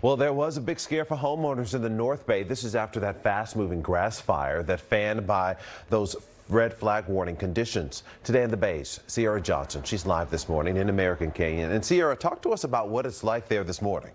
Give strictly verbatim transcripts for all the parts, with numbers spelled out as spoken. Well, there was a big scare for homeowners in the North Bay. This is after that fast-moving grass fire that fanned by those red flag warning conditions. Today in the Bays, Cierra Johnson. She's live this morning in American Canyon. And Cierra, talk to us about what it's like there this morning.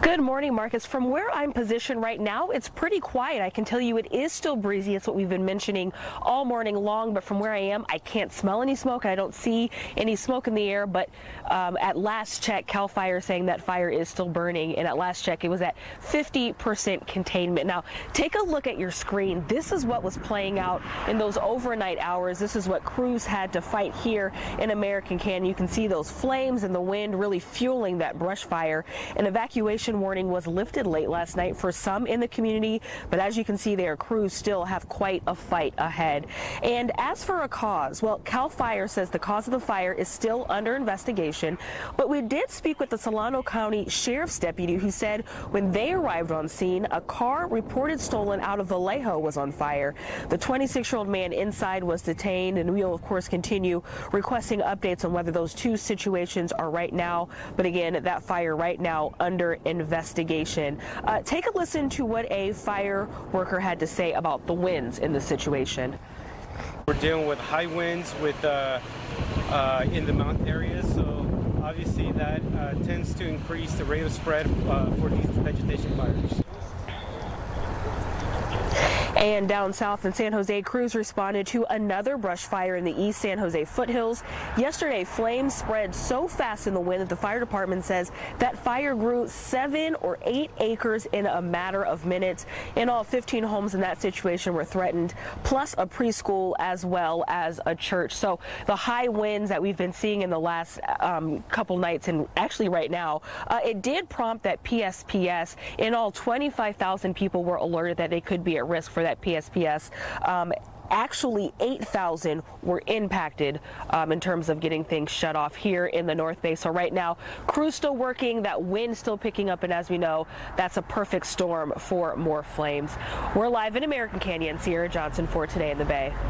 Good morning, Marcus. From where I'm positioned right now, it's pretty quiet. I can tell you it is still breezy. It's what we've been mentioning all morning long, but from where I am, I can't smell any smoke, and I don't see any smoke in the air, but um, at last check, Cal Fire saying that fire is still burning, and at last check, it was at fifty percent containment. Now, take a look at your screen. This is what was playing out in those overnight hours. This is what crews had to fight here in American Canyon. You can see those flames and the wind really fueling that brush fire. An evacuation warning was lifted late last night for some in the community, but as you can see there, crews still have quite a fight ahead. And as for a cause, well, Cal Fire says the cause of the fire is still under investigation, but we did speak with the Solano County Sheriff's deputy who said when they arrived on scene, a car reported stolen out of Vallejo was on fire. The twenty-six-year-old man inside was detained, and we'll of course continue requesting updates on whether those two situations are right now, but again, that fire right now under investigation. investigation. Uh, take a listen to what a fire worker had to say about the winds in this situation. We're dealing with high winds with uh, uh, in the mountain areas, so obviously that uh, tends to increase the rate of spread uh, for these vegetation fires. And down south in San Jose, crews responded to another brush fire in the East San Jose foothills. Yesterday, flames spread so fast in the wind that the fire department says that fire grew seven or eight acres in a matter of minutes. In all, fifteen homes in that situation were threatened, plus a preschool as well as a church. So the high winds that we've been seeing in the last um, couple nights, and actually right now, uh, it did prompt that P S P S. In all, twenty-five thousand people were alerted that they could be at risk for that P S P S. Um, actually, eight thousand were impacted um, in terms of getting things shut off here in the North Bay. So right now, crews still working, that wind still picking up, and as we know, that's a perfect storm for more flames. We're live in American Canyon, Cierra Johnson for Today in the Bay.